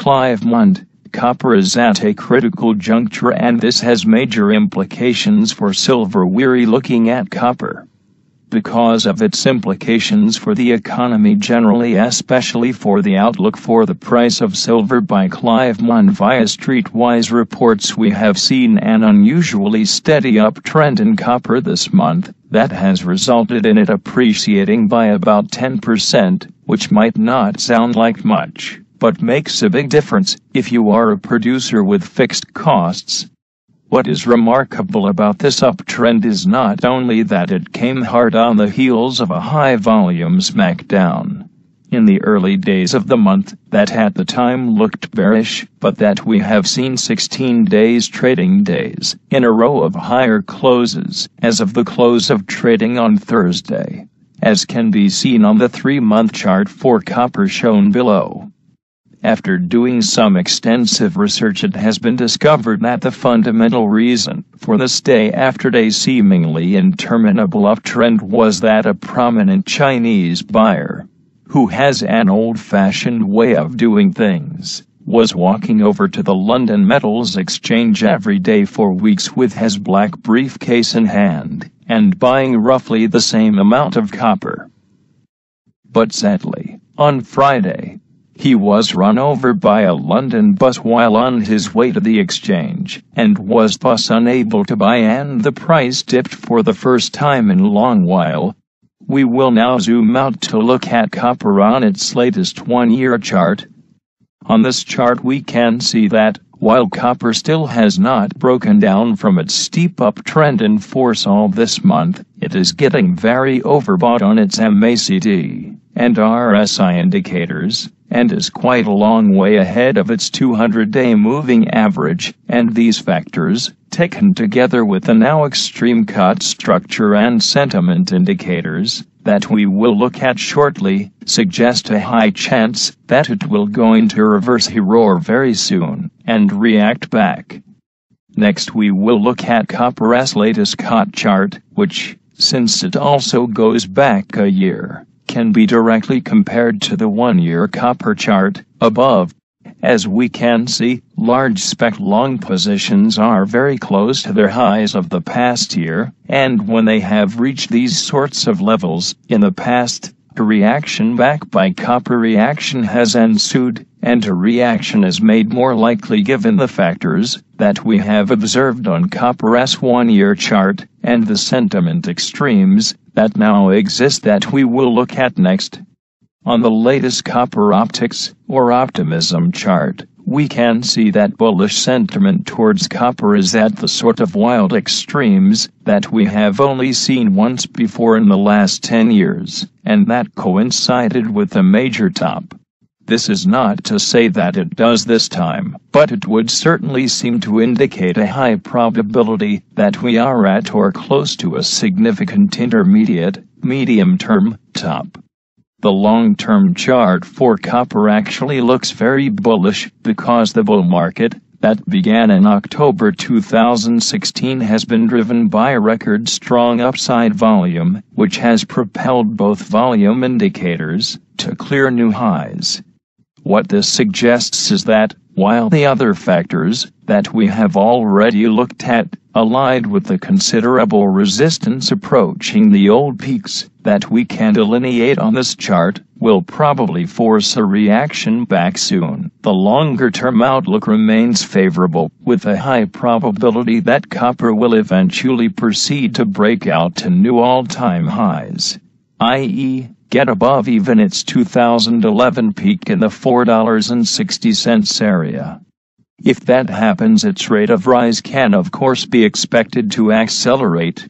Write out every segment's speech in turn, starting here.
Clive Maund, copper is at a critical juncture and this has major implications for silver. We're looking at copper because of its implications for the economy generally, especially for the outlook for the price of silver. By Clive Maund via Streetwise reports, we have seen an unusually steady uptrend in copper this month that has resulted in it appreciating by about 10%, which might not sound like much, but makes a big difference if you are a producer with fixed costs. What is remarkable about this uptrend is not only that it came hard on the heels of a high-volume smackdown in the early days of the month that at the time looked bearish, but that we have seen 16 trading days in a row of higher closes as of the close of trading on Thursday, as can be seen on the 3-month chart for copper shown below. After doing some extensive research, it has been discovered that the fundamental reason for this day-after-day seemingly interminable uptrend was that a prominent Chinese buyer, who has an old-fashioned way of doing things, was walking over to the London Metals Exchange every day for weeks with his black briefcase in hand, and buying roughly the same amount of copper. But sadly, on Friday, he was run over by a London bus while on his way to the exchange, and was thus unable to buy, and the price dipped for the first time in a long while. We will now zoom out to look at copper on its latest 1-year chart. On this chart we can see that, while copper still has not broken down from its steep uptrend in force all this month, it is getting very overbought on its MACD and RSI indicators, and is quite a long way ahead of its 200-day moving average, and these factors, taken together with the now extreme cut structure and sentiment indicators that we will look at shortly, suggest a high chance that it will go into reverse here very soon, and react back. Next we will look at copper's latest cut chart, which, since it also goes back a year, can be directly compared to the 1-year copper chart above. As we can see, large spec long positions are very close to their highs of the past year, and when they have reached these sorts of levels in the past, a reaction back by copper reaction has ensued, and a reaction is made more likely given the factors that we have observed on copper's 1-year chart, and the sentiment extremes that now exist that we will look at next. On the latest copper optics, or optimism chart, we can see that bullish sentiment towards copper is at the sort of wild extremes that we have only seen once before in the last 10 years, and that coincided with a major top. This is not to say that it does this time, but it would certainly seem to indicate a high probability that we are at or close to a significant intermediate, medium-term top. The long-term chart for copper actually looks very bullish because the bull market that began in October 2016 has been driven by record strong upside volume, which has propelled both volume indicators to clear new highs. What this suggests is that, while the other factors that we have already looked at, allied with the considerable resistance approaching the old peaks that we can delineate on this chart, will probably force a reaction back soon, the longer-term outlook remains favorable, with a high probability that copper will eventually proceed to break out to new all-time highs, i.e., get above even its 2011 peak in the $4.60 area. If that happens, its rate of rise can of course be expected to accelerate.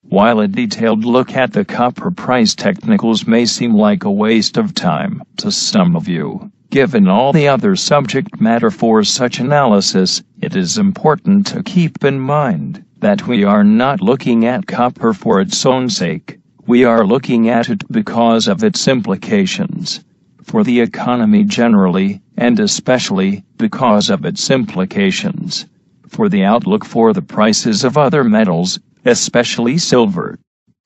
While a detailed look at the copper price technicals may seem like a waste of time to some of you, given all the other subject matter for such analysis, it is important to keep in mind that we are not looking at copper for its own sake. We are looking at it because of its implications for the economy generally, and especially because of its implications for the outlook for the prices of other metals, especially silver.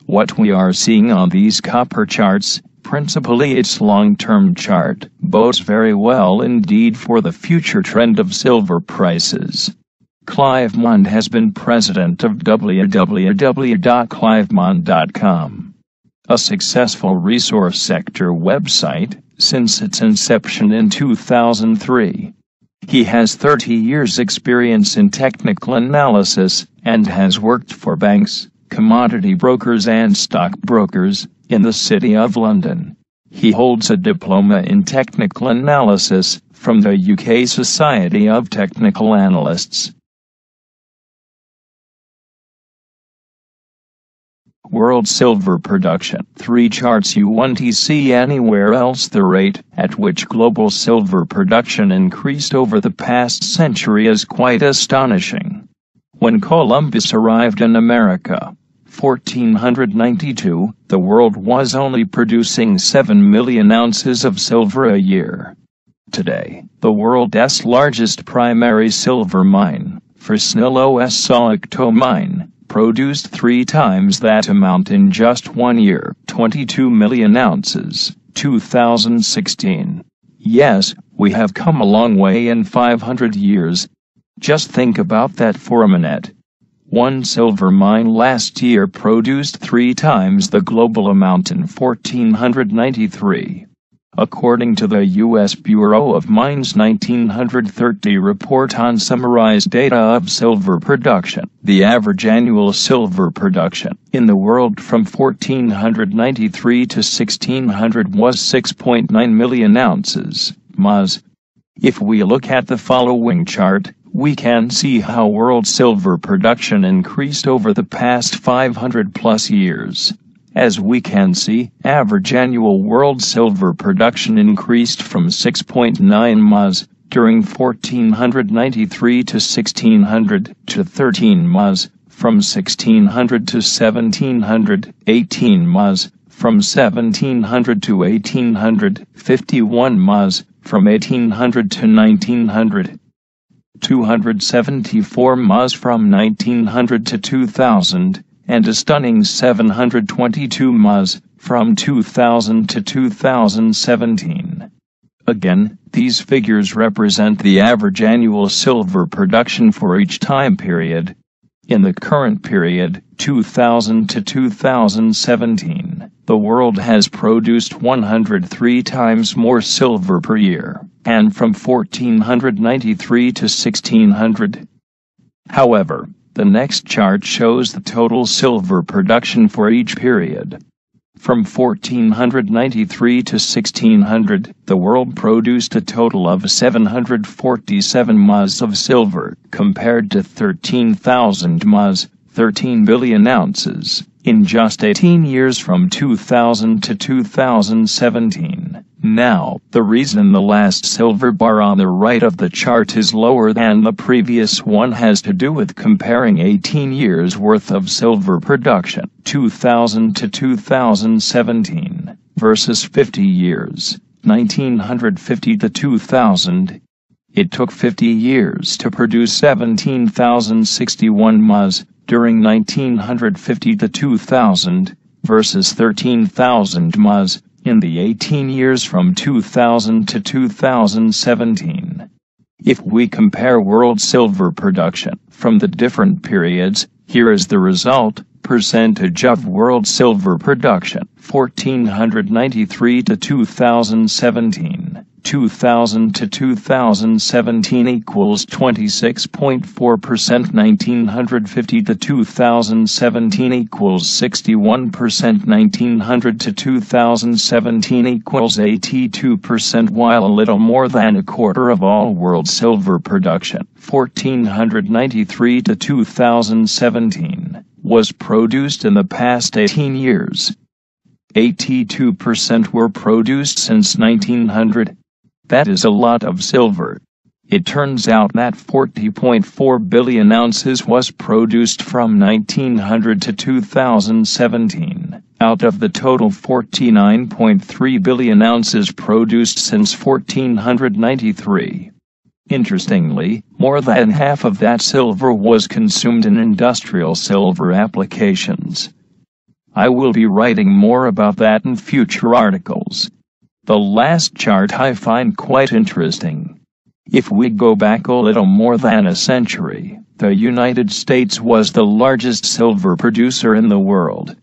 What we are seeing on these copper charts Principally its long-term chart, bodes very well indeed for the future trend of silver prices. Clive Maund has been president of www.clivemaund.com, a successful resource sector website, since its inception in 2003. He has 30 years' experience in technical analysis, and has worked for banks, commodity brokers and stockbrokers, in the City of London. He holds a diploma in technical analysis from the UK Society of Technical Analysts. World silver production. 3 charts. You won't see anywhere else the rate at which global silver production increased over the past century is quite astonishing. When Columbus arrived in America, 1492, the world was only producing 7 million ounces of silver a year. Today, the world's largest primary silver mine, Fresnillo's Salicto mine, produced 3 times that amount in just 1 year, 22 million ounces, 2016. Yes, we have come a long way in 500 years. Just think about that for a minute. One silver mine last year produced 3 times the global amount in 1493. According to the U.S. Bureau of Mines 1930 report on summarized data of silver production, the average annual silver production in the world from 1493 to 1600 was 6.9 million ounces. If we look at the following chart, we can see how world silver production increased over the past 500-plus years. As we can see, average annual world silver production increased from 6.9 ms during 1493 to 1600, to 13 ms from 1600 to 1700, 18 ms from 1700 to 1800, 51 ms from 1800 to 1900, 274 ms from 1900 to 2000, and a stunning 722 ms from 2000 to 2017. Again, these figures represent the average annual silver production for each time period. In the current period, 2000 to 2017, the world has produced 103 times more silver per year, and from 1493 to 1600. However, the next chart shows the total silver production for each period. From 1493 to 1600, the world produced a total of 747 ms of silver, compared to 13,000 ms, 13 billion ounces, in just 18 years from 2000 to 2017. Now, the reason the last silver bar on the right of the chart is lower than the previous one has to do with comparing 18 years worth of silver production, 2000 to 2017, versus 50 years, 1950 to 2000. It took 50 years to produce 17,061 ms during 1950 to 2000, versus 13,000 ms in the 18 years from 2000 to 2017. If we compare world silver production from the different periods, here is the result. Percentage of world silver production, 1493 to 2017, 2000 to 2017 equals 26.4%, 1950 to 2017 equals 61%, 1900 to 2017 equals 82%, while a little more than a quarter of all world silver production, 1493 to 2017, was produced in the past 18 years. 82% were produced since 1900. That is a lot of silver. It turns out that 40.4 billion ounces was produced from 1900 to 2017, out of the total 49.3 billion ounces produced since 1493. Interestingly, more than half of that silver was consumed in industrial silver applications. I will be writing more about that in future articles. The last chart I find quite interesting. If we go back a little more than a century, the United States was the largest silver producer in the world.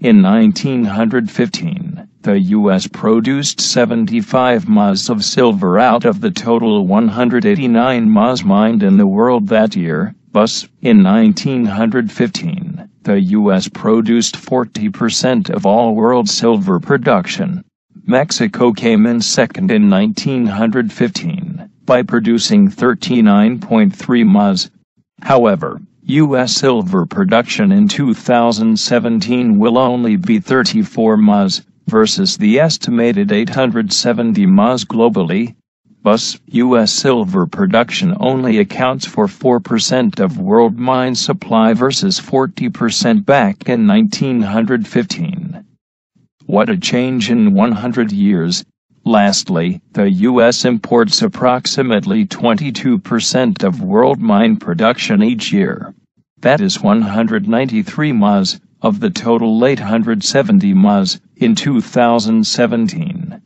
In 1915, the U.S. produced 75 ms of silver out of the total 189 ms mined in the world that year. Thus, in 1915, the U.S. produced 40% of all world silver production. Mexico came in second in 1915, by producing 39.3 ms. However, U.S. silver production in 2017 will only be 34 ms, versus the estimated 870 ms globally. Thus, U.S. silver production only accounts for 4% of world mine supply versus 40% back in 1915. What a change in 100 years. Lastly, the U.S. imports approximately 22% of world mine production each year. That is 193 ms, of the total 870 ms, in 2017.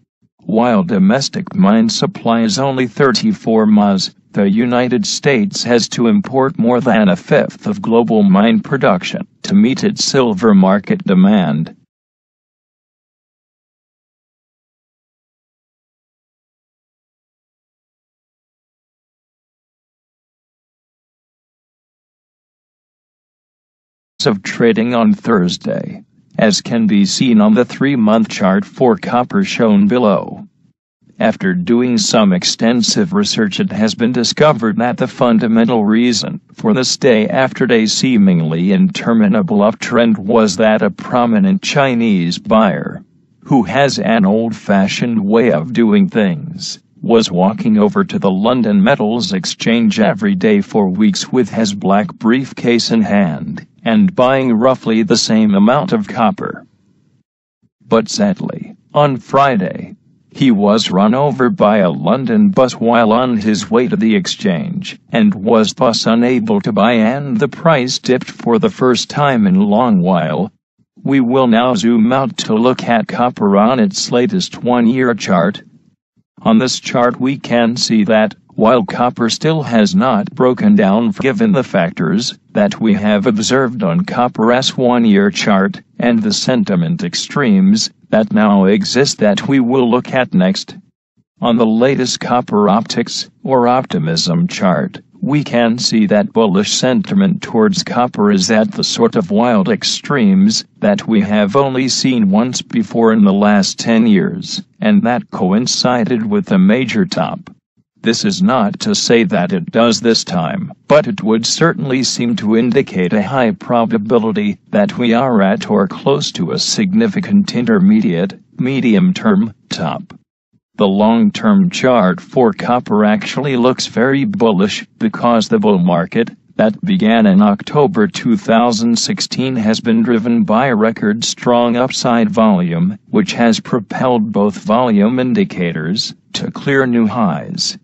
While domestic mine supply is only 34 ms, the United States has to import more than a fifth of global mine production to meet its silver market demand. Of trading on Thursday, as can be seen on the 3-month chart for copper shown below. After doing some extensive research, it has been discovered that the fundamental reason for this day-after-day seemingly interminable uptrend was that a prominent Chinese buyer, who has an old-fashioned way of doing things, was walking over to the London Metals Exchange every day for weeks with his black briefcase in hand, and buying roughly the same amount of copper. But sadly, on Friday, he was run over by a London bus while on his way to the exchange, and was thus unable to buy, and the price dipped for the first time in a long while. We will now zoom out to look at copper on its latest 1-year chart. On this chart we can see that, while copper still has not broken down given the factors that we have observed on copper's 1-year chart, and the sentiment extremes that now exist that we will look at next. On the latest copper optics, or optimism chart, we can see that bullish sentiment towards copper is at the sort of wild extremes that we have only seen once before in the last 10 years, and that coincided with a major top. This is not to say that it does this time, but it would certainly seem to indicate a high probability that we are at or close to a significant intermediate, medium-term top. The long-term chart for copper actually looks very bullish, because the bull market that began in October 2016 has been driven by record strong upside volume, which has propelled both volume indicators to clear new highs.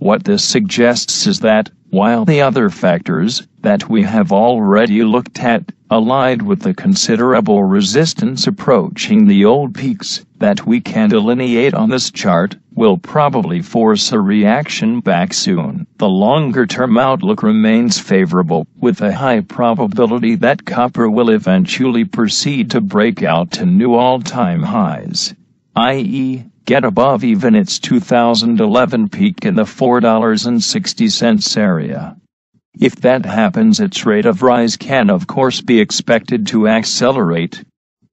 What this suggests is that, while the other factors that we have already looked at, allied with the considerable resistance approaching the old peaks that we can delineate on this chart, will probably force a reaction back soon, the longer-term outlook remains favorable, with a high probability that copper will eventually proceed to break out to new all-time highs, i.e., get above even its 2011 peak in the $4.60 area. If that happens, its rate of rise can of course be expected to accelerate.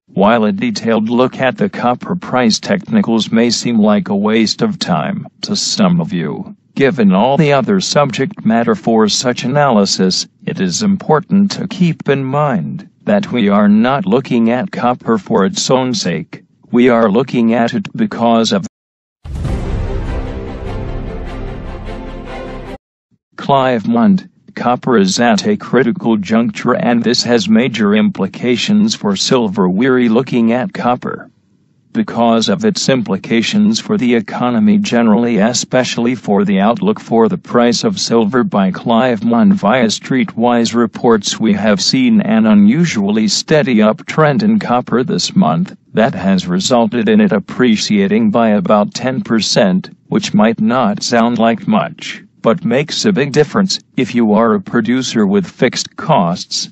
While a detailed look at the copper price technicals may seem like a waste of time to some of you, given all the other subject matter for such analysis, it is important to keep in mind that we are not looking at copper for its own sake. We are looking at it because of Clive Maund. Copper is at a critical juncture, and this has major implications for silver. We're looking at copper because of its implications for the economy generally, especially for the outlook for the price of silver. By Clive Maund via Streetwise reports, we have seen an unusually steady uptrend in copper this month that has resulted in it appreciating by about 10%, which might not sound like much, but makes a big difference if you are a producer with fixed costs.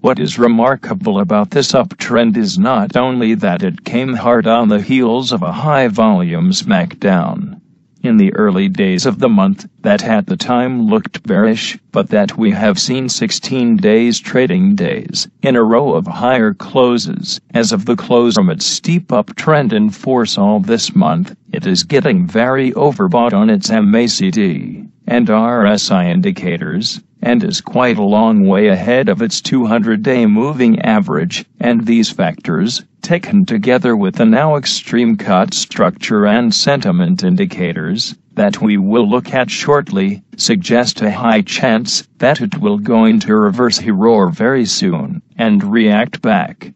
What is remarkable about this uptrend is not only that it came hard on the heels of a high-volume smackdown in the early days of the month that at the time looked bearish, but that we have seen 16 trading days in a row of higher closes. As of the close from its steep uptrend in force all this month, it is getting very overbought on its MACD and RSI indicators, and is quite a long way ahead of its 200-day moving average, and these factors, taken together with the now extreme cut structure and sentiment indicators that we will look at shortly, suggest a high chance that it will go into reverse here very soon, and react back.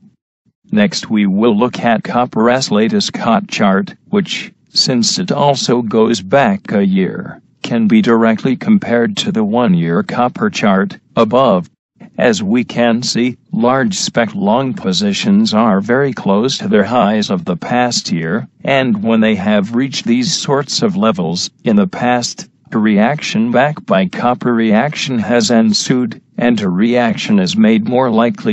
Next we will look at copper's latest cut chart, which, since it also goes back a year, can be directly compared to the one-year copper chart above. As we can see, large spec long positions are very close to their highs of the past year, and when they have reached these sorts of levels in the past, a reaction back by copper reaction has ensued, and a reaction is made more likely